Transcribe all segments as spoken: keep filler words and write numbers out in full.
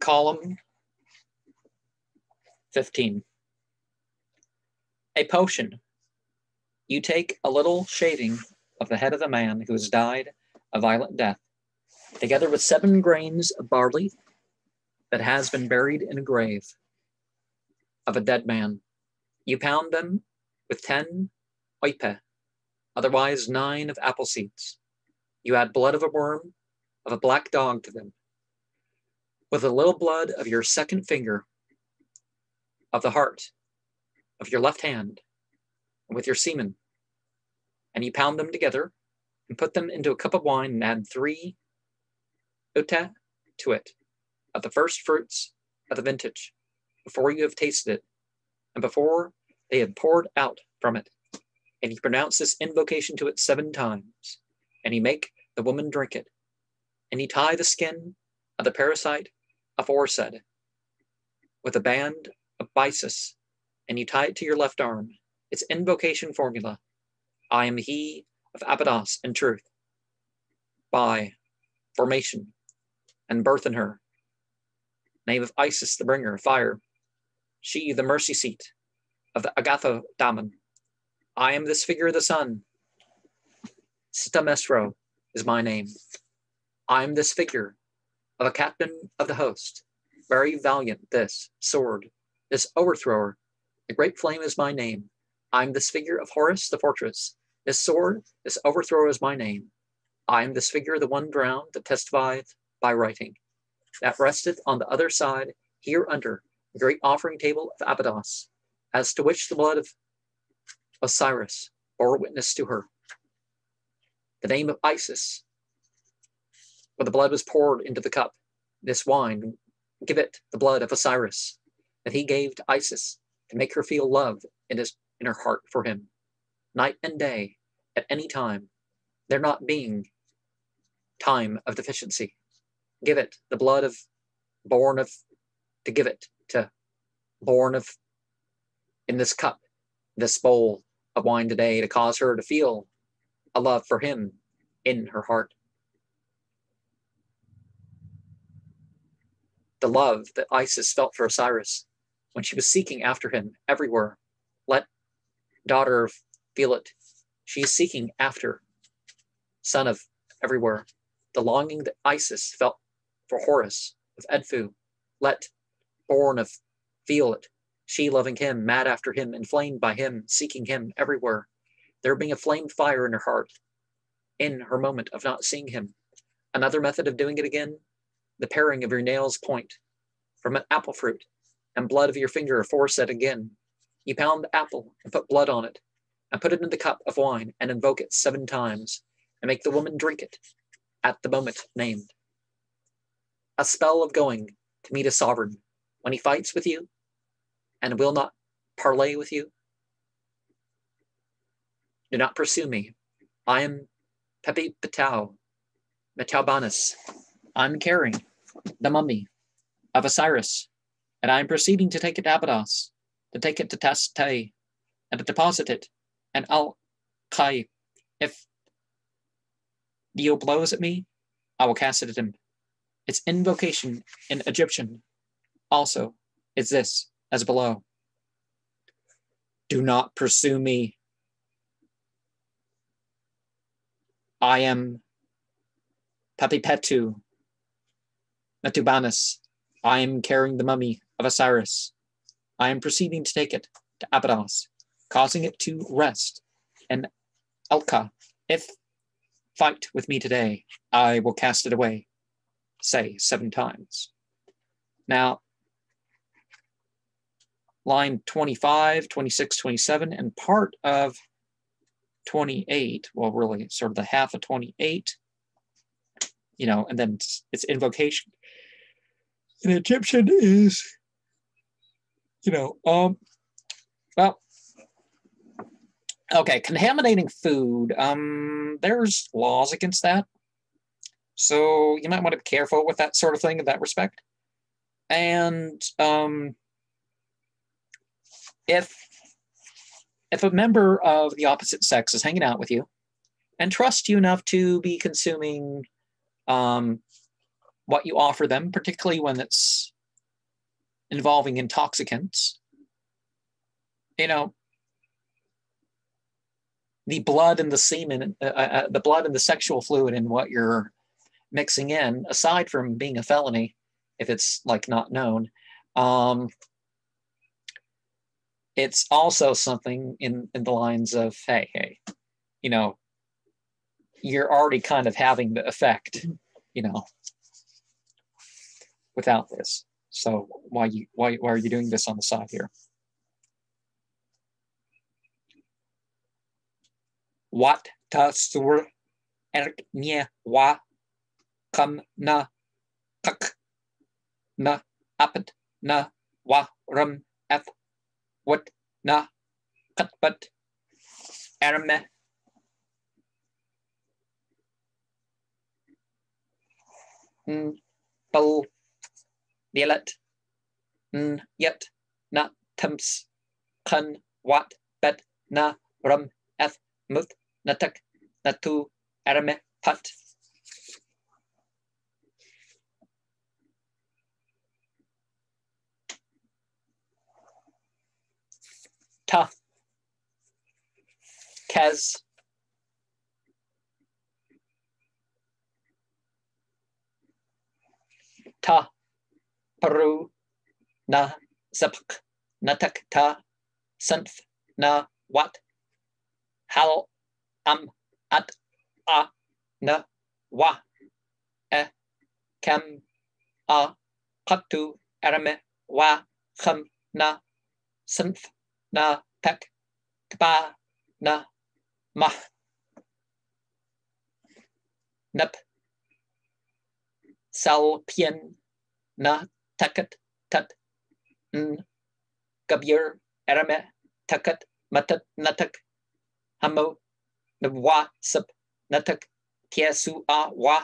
Column fifteen. A potion. You take a little shaving of the head of the man who has died a violent death, together with seven grains of barley that has been buried in a grave of a dead man. You pound them with ten oipe, otherwise nine of apple seeds. You add blood of a worm, of a black dog to them, with a little blood of your second finger, of the heart, of your left hand, and with your semen. And you pound them together and put them into a cup of wine and add three uta to it, of the first fruits of the vintage, before you have tasted it, and before they have poured out from it. And you pronounce this invocation to it seven times, and you make the woman drink it, and you tie the skin of the parasite aforesaid with a band of byssus, and you tie it to your left arm. Its invocation formula: I am he of Abydos and truth, by formation and birth in her, name of Isis, the bringer of fire, she the mercy seat of the Agathodaimon. I am this figure of the sun, Stamesro is my name. I am this figure of a captain of the host, very valiant this sword, this overthrower, the great flame is my name. I am this figure of Horus, the fortress, this sword, this overthrower is my name. I am this figure, the one drowned, that testifieth by writing, that resteth on the other side, here under the great offering table of Abydos, as to which the blood of Osiris bore witness to her. The name of Isis, where the blood was poured into the cup, this wine, give it the blood of Osiris, that he gave to Isis, to make her feel love in his in her heart for him, night and day, at any time, there not being time of deficiency. Give it the blood of born of, to give it to born of, in this cup, this bowl of wine today, to cause her to feel a love for him in her heart. The love that Isis felt for Osiris when she was seeking after him everywhere. Let daughter of feel it. She is seeking after son of everywhere. The longing that Isis felt for Horus of Edfu. Let born of feel it. She loving him, mad after him, inflamed by him, seeking him everywhere. There being a flame fire in her heart in her moment of not seeing him. Another method of doing it again, the paring of your nail's point from an apple fruit and blood of your finger aforesaid again. You pound the apple and put blood on it and put it in the cup of wine and invoke it seven times and make the woman drink it at the moment named. A spell of going to meet a sovereign when he fights with you and will not parley with you. Do not pursue me. I am Pepi Pitao, Metaubanus. I'm carrying the mummy of Osiris, and I am proceeding to take it to Abydos, to take it to Tastai, and to deposit it and Al-Khai. If Dio blows at me, I will cast it at him. Its invocation in Egyptian also is this, as below. Do not pursue me. I am Pepi Petu, Metaubanus. I am carrying the mummy of Osiris. I am proceeding to take it to Abydos, causing it to rest and Al-Khai. If fight with me today, I will cast it away, say seven times. Now, line twenty-five, twenty-six, twenty-seven, and part of twenty-eight, well, really sort of the half of twenty-eight, you know, and then its invocation in Egyptian is, you know, um, well, okay, contaminating food, um, there's laws against that. So you might want to be careful with that sort of thing in that respect. And um, if, if a member of the opposite sex is hanging out with you and trusts you enough to be consuming um, what you offer them, particularly when it's involving intoxicants. You know, the blood and the semen, uh, uh, the blood and the sexual fluid in what you're mixing in, aside from being a felony, if it's like not known, um, it's also something in, in the lines of, hey, hey, you know, you're already kind of having the effect, you know, without this. So why you why why are you doing this on the side here? What ta sur erk nie wa kam na kak na apet na wa rum f what na katpat arame. Bal Violet N yet na temps kun wat bet na rum eth mut natak natu arame pat. Ta Kaz Ta Peru na zapk natak ta synth na wat hal am at a na wa e kam a katu arame wa kham na synth na tak tpa na mah nap sal pien na takat tat n kabir arame takat matat natak hamo nwa sap natak tiesu a wa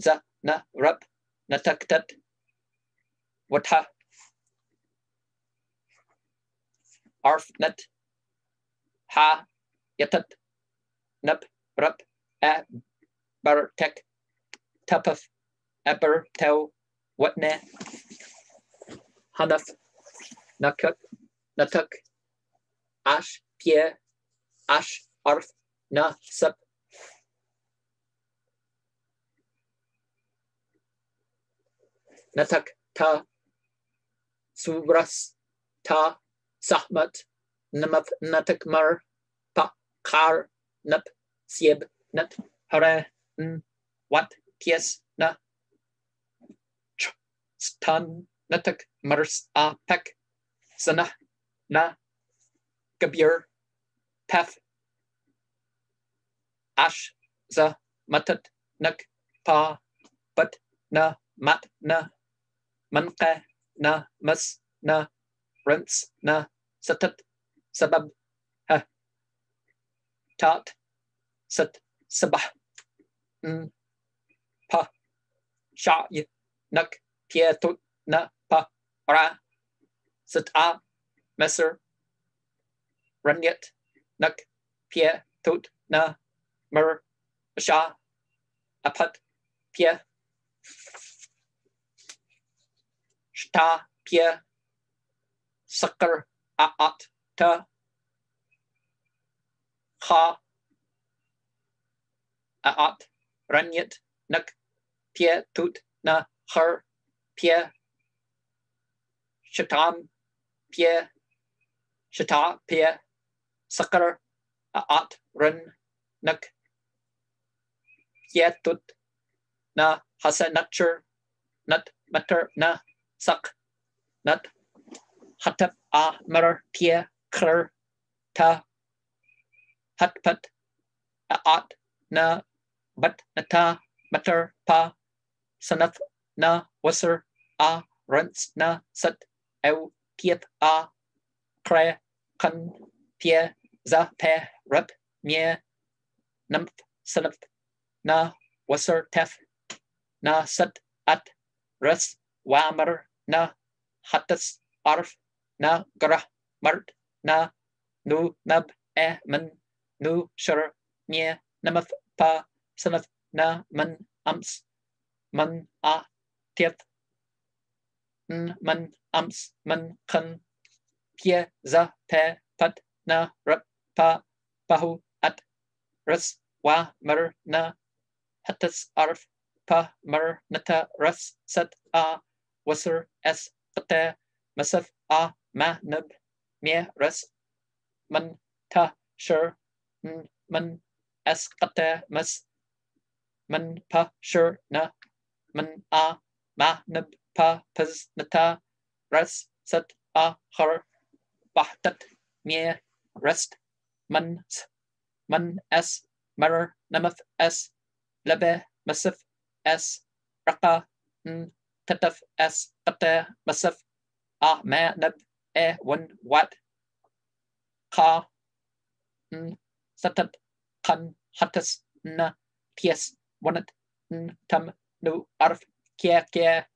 za na rap natak tat watha arf nat ha yatat nap rap a bar tek tapaf eber tau what ne hanaf nakut natuk ash pie ash arf na sub natak ta subras ta sahmat namat natak mar pa kar nap sieb nat hare n wat pies na Stan natak mars a pek sana na kabir pef ash za matat nak pa pat na mat na manqa na mas na rents na satat sabab ha tat sat sabah n pa shay nak Pietut na pa ra sat a messer runyet nak pietut na mer sha apat pie sta pie sucker a at ta ha a at runyet nak pietut na her Pierre, Shatam, Pierre, Shata, Pierre, Sakar, Aat, Run, Nuk, Yetut, Na, Hasanatcher, Nut, Matter, Na, Sak, Nut, Hatap, A, Mer, Pierre, Kler, Ta, Hatpat, Aat, Na, Bat, Nata, Matter, Pa, Sanaf, Na wasser a rents na sat ew piet a cre kan pie za pe rep mie numph sanf na wasser tef na sat at res wamer na hatas arf na grah mart na nu nab e men nu shur mie namath pa sanf na man ams man a Tiet n, man, ams, man, kan, pie, za, pe, pat, na, rap, pa, pahu, at, ras, wa, mer, na, hatas, arf, pa, mer, nata, ras, sat, a, wasser, es, pate, masaf, a, ma, nub, mie, ras, man, ta, shur, n, man, as, kate, mas, man, pa, shur, na, man, a, ma, nub, pa, paz, nata, ras, sat, a, har, bahtat, mie, rest, man, man, as, marar, namaf, as, labe, masaf, as, raka, n, tataf, as, kate, masaf, a, ma, nub, e, one, wat, ka, n, satat, kan, hatas, na, ties, wanat, n, tam, nu, arf, kia, kia,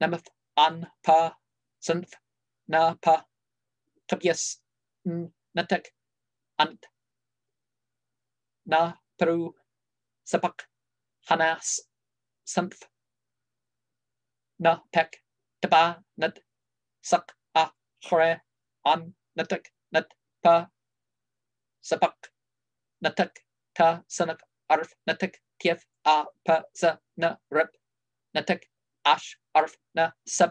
namath, an, pa, sanf, na, pa, tabias, n, natak, ant, na, peru, sapak, hanas, sanf, na, pek, taba, nat, sak, a, hore, an, natak, nat, pa, sapak, natak, ta, sanaf, arf, natak, tief, a, pa, za, na, rep, natak, ash, arf, na, sab.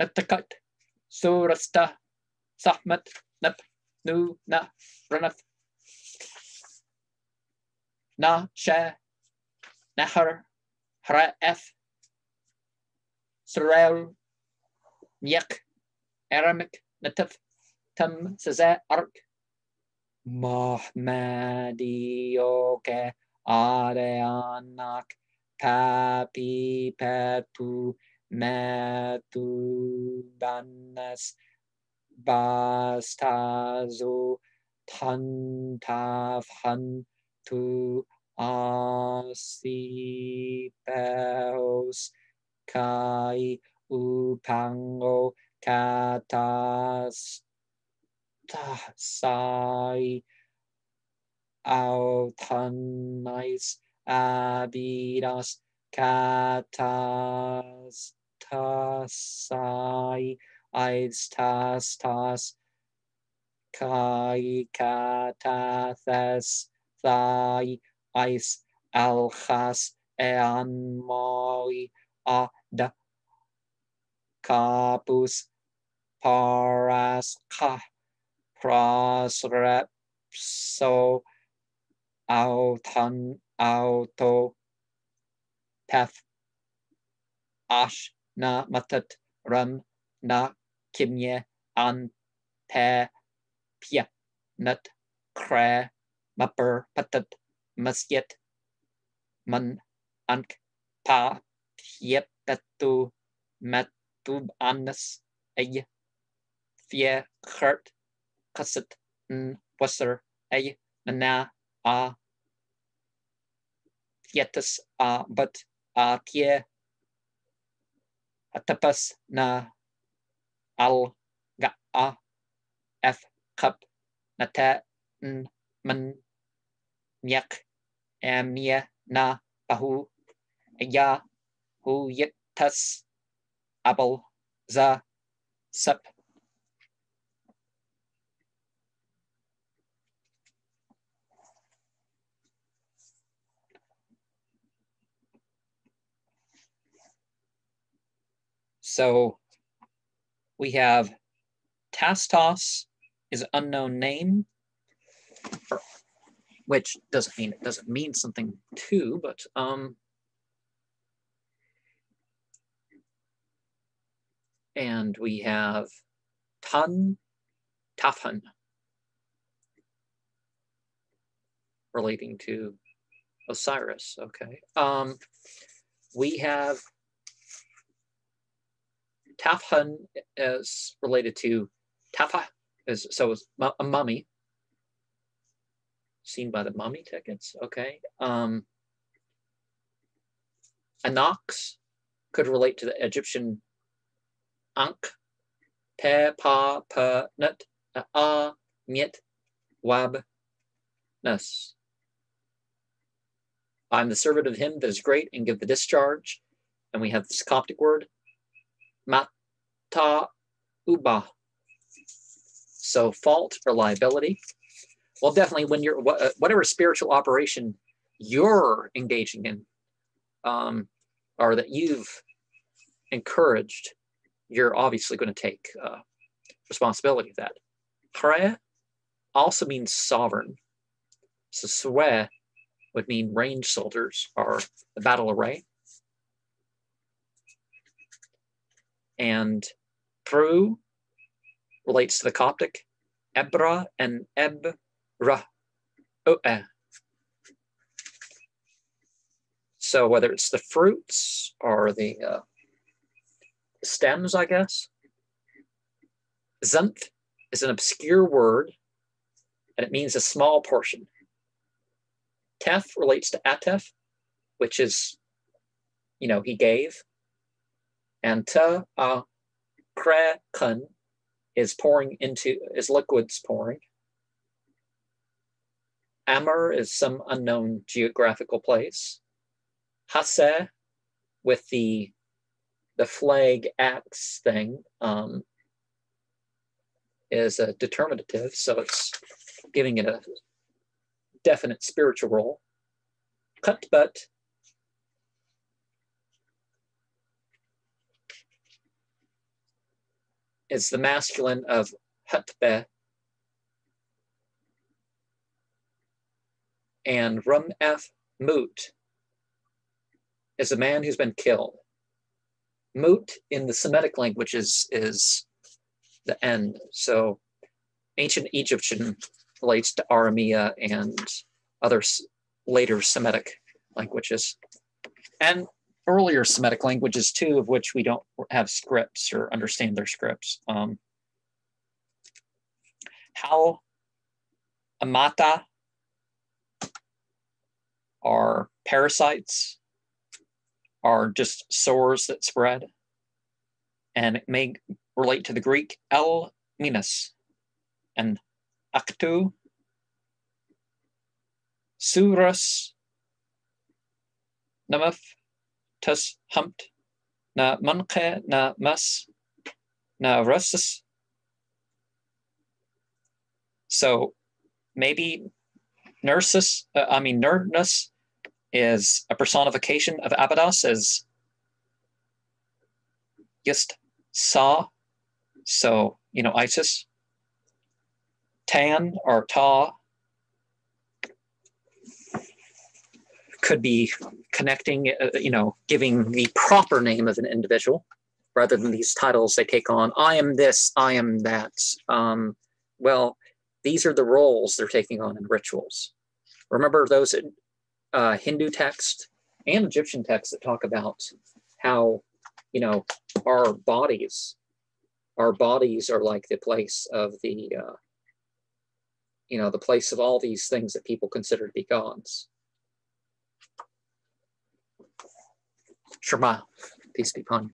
Natakat, surasta, sahmat, nap, nu, na, ranaf, na, sha, nahar, hraf, surel, yak, Aramic, nataf, tam, saza, ark, Mahmadioke, Areanak, Pepi Petu, Metaubanus, Bastazo, Tantafhan, Tu Asipeos, Kai Upango, Katas. Tastai, Altanais, Abydos, Katas, Tastai, Isis, Tastas, Kai, Katathas, Thai, Isis, Al-Khas, Eanmoi, Ada, Kapus, Paraskah, Cross rep so altan auto path ash na matat ram na kimye an pe pia nut cra mapper patat masyet man ank pa yep petu Metaubanus ay fear hurt Kasset n wasser a nana a yetas a but a tie atapas na al ga a f cup nata n man nyak amia na pahu ya hu yetas abel za sup So we have Tastos is an unknown name, which doesn't mean it doesn't mean something too, but um, and we have Tan Tafhan relating to Osiris. Okay, um, we have. Tafhan is related to Tafa, is, so is a mummy, seen by the mummy tickets, okay. Um, Anox could relate to the Egyptian Ankh, Pe, Pa, Pa, Nut, A, Miet, Wab, Nus. I am the servant of him that is great and give the discharge. And we have this Coptic word, Matauba. So fault or liability. Well, definitely when you're, whatever spiritual operation you're engaging in, um, or that you've encouraged, you're obviously going to take uh, responsibility of that. Hare also means sovereign. So Swe would mean range soldiers or the battle array. And Pru relates to the Coptic, Ebra and Ebra. So whether it's the fruits or the uh, stems, I guess. Zunth is an obscure word, and it means a small portion. Tef relates to Atef, which is, you know, he gave. And ta a kre kun is pouring into, is liquids pouring. Amr is some unknown geographical place. Hase with the the flag axe thing um, is a determinative, so it's giving it a definite spiritual role. Kutbut is the masculine of Hutbe. And Rumef Mut is a man who's been killed. Mut in the Semitic languages is the end. So ancient Egyptian relates to Aramea and other later Semitic languages. And earlier Semitic languages too, of which we don't have scripts or understand their scripts. Um, how amata are parasites, are just sores that spread, and it may relate to the Greek el minus and actu, surus, namaf, tus humpt, na manke, na mas, na russus. So maybe nursus, uh, I mean, nerdness is a personification of Abydos as just Sa, so, you know, Isis. Tan or Ta could be connecting, uh, you know, giving the proper name of an individual rather than these titles they take on. I am this, I am that. Um, well, these are the roles they're taking on in rituals. Remember those Uh, Hindu texts and Egyptian texts that talk about how, you know, our bodies, our bodies are like the place of the, uh, you know, the place of all these things that people consider to be gods. Shema, peace be upon you.